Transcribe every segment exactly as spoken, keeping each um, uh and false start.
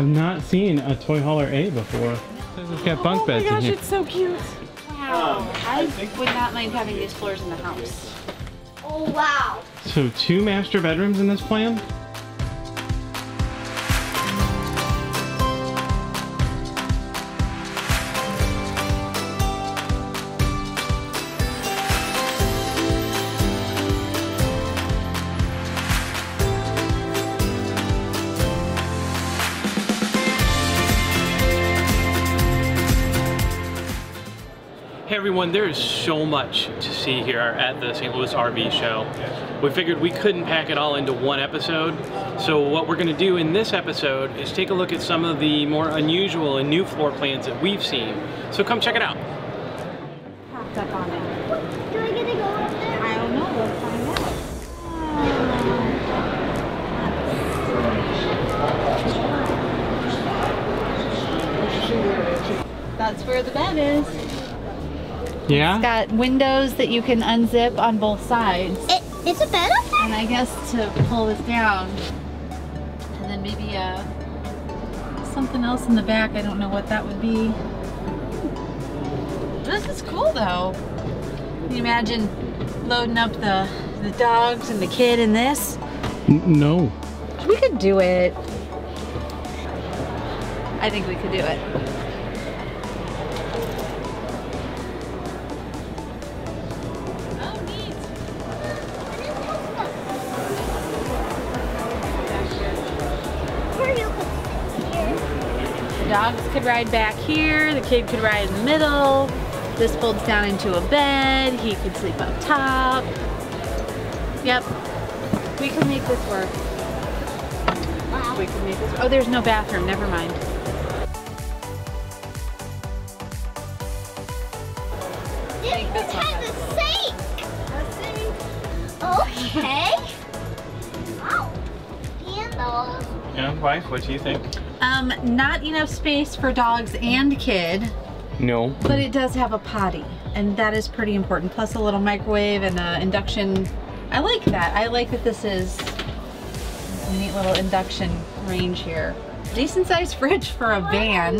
have not seen a Toy Hauler A before. It's got bunk beds in here. Oh my gosh, it's so cute. Wow. I would not mind having these floors in the house. Oh wow. So two master bedrooms in this plan? Hey everyone, there is so much to see here at the Saint Louis R V show. We figured we couldn't pack it all into one episode, so what we're going to do in this episode is take a look at some of the more unusual and new floor plans that we've seen. So come check it out. Packed up on it. Do I get to go up there? I don't know. We'll find out. Um, that's where the bed is. Yeah. It's got windows that you can unzip on both sides. It, it's a bed up there? And I guess to pull this down. And then maybe uh, something else in the back. I don't know what that would be. This is cool though. Can you imagine loading up the, the dogs and the kid in this? No. We could do it. I think we could do it. Dogs could ride back here, the kid could ride in the middle, this folds down into a bed, he could sleep up top. Yep, we can make this work. Wow. We can make this work. Oh, there's no bathroom, never mind. This one has a sink! A sink. Okay. Wow. Candles. Yeah, wife, what do you think? Um, not enough space for dogs and kid. No. But it does have a potty, and that is pretty important. Plus a little microwave and an induction. I like that. I like that this is a neat little induction range here. Decent sized fridge for a van.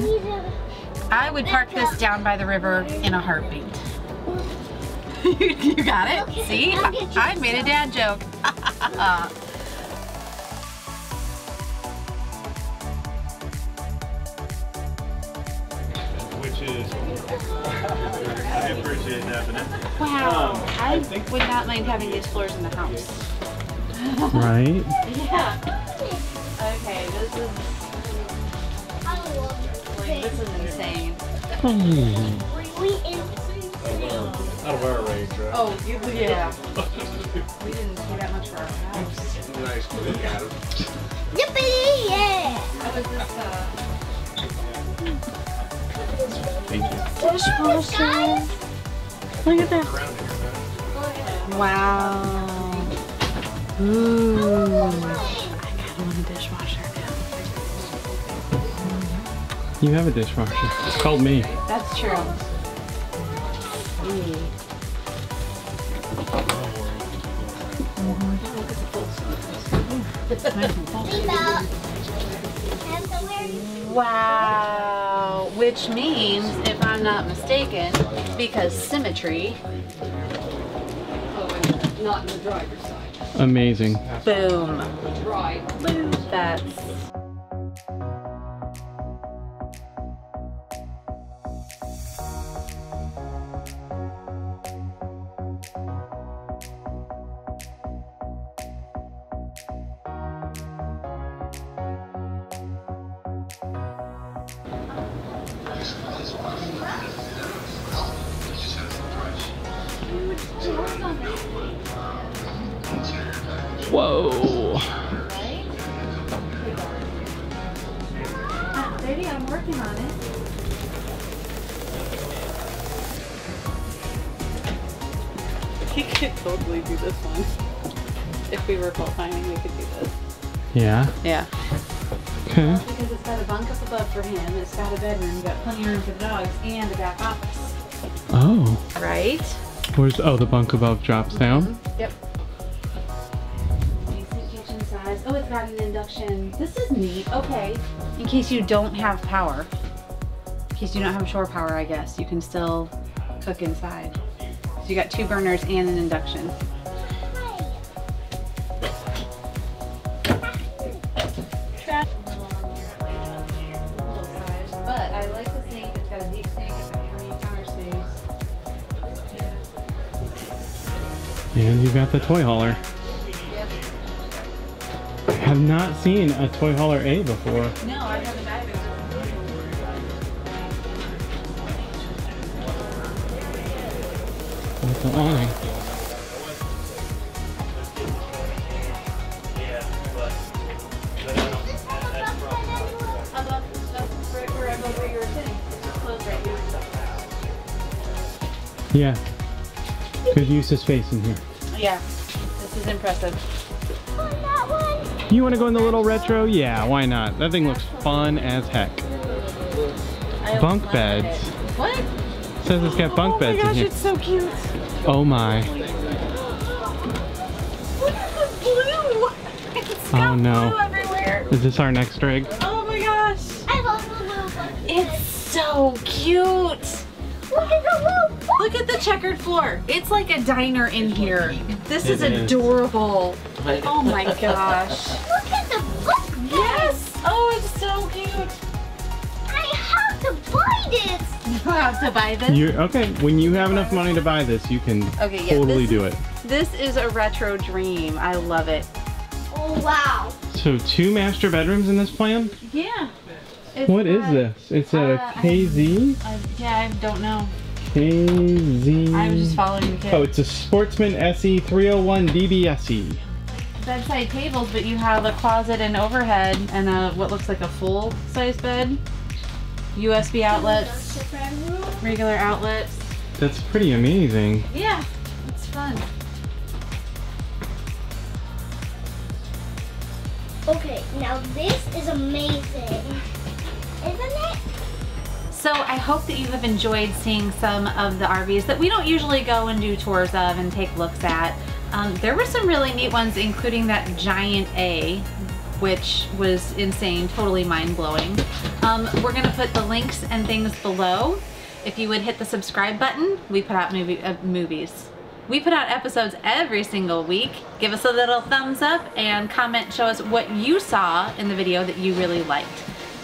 I would park this down by the river in a heartbeat. You got it? Okay, see? I made a dad joke. I appreciate that, but wow, um, I, I think would not mind having these floors in the house. Right? Yeah. Okay, this is. I love like, this. This is insane. Hmm. We in. Out of our range, right? Oh, you, yeah. We didn't pay that much for our house. Nice, we got it. Yippee! Yeah. How was this? Uh, Thank you. Dishwasher. Look at that. Wow. Ooh. I kinda want a dishwasher now. You have a dishwasher. It's called me. That's true. Wow. Which means, if I'm not mistaken, because symmetry. Oh, and not in the driver's side. Amazing. Boom. Right. Boom. That's. Whoa. Ah, baby, I'm working on it. We could totally do this one. If we were fault finding, we could do this. Yeah? Yeah. Okay. Because it's got a bunk up above for him, it's got a bedroom, you've got plenty of room for the dogs, and a back office. Oh. Right? Where's, oh, the bunk above drops mm-hmm. down? Yep. Decent kitchen size. has. Oh, it's got an induction. This is neat. Okay. In case you don't have power. In case you don't have shore power, I guess, you can still cook inside. So you got two burners and an induction. And you've got the Toy Hauler. Yep. I have not seen a Toy Hauler A before. No, I haven't either. With the awning. Yeah. Good use of space in here. Yeah, this is impressive. You want to go in the little retro? Yeah, why not? That thing looks fun as heck. Bunk beds. What? It says it's got bunk beds in here. Oh my gosh, it's so cute. Oh my. Look at the blue. It's got blue everywhere. Is this our next rig? Oh my gosh. I love the little bunk. It's so cute. Look at the blue. Look at the checkered floor. It's like a diner in here. This is adorable. Oh my gosh. Look at the book. Yes. Oh, it's so cute. I have to buy this. You have to buy this? You're, okay, when you have enough money to buy this, you can okay, yeah, totally this, do it. This is a retro dream. I love it. Oh, wow. So two master bedrooms in this plan? Yeah. It's what a, is this? It's a uh, K Z? I, I, yeah, I don't know. K Z. I was just following the kid. Oh, it's a Sportsman S E three oh one D B S E. Bedside tables, but you have a closet and overhead and a, what looks like a full-size bed. U S B outlets, regular outlets. That's pretty amazing. Yeah, it's fun. Okay, now this is amazing. Isn't it? So I hope that you have enjoyed seeing some of the R Vs that we don't usually go and do tours of and take looks at. Um, there were some really neat ones, including that giant A, which was insane, totally mind-blowing. Um, we're gonna put the links and things below. If you would hit the subscribe button, we put out movie, uh, movies. We put out episodes every single week. Give us a little thumbs up and comment, show us what you saw in the video that you really liked.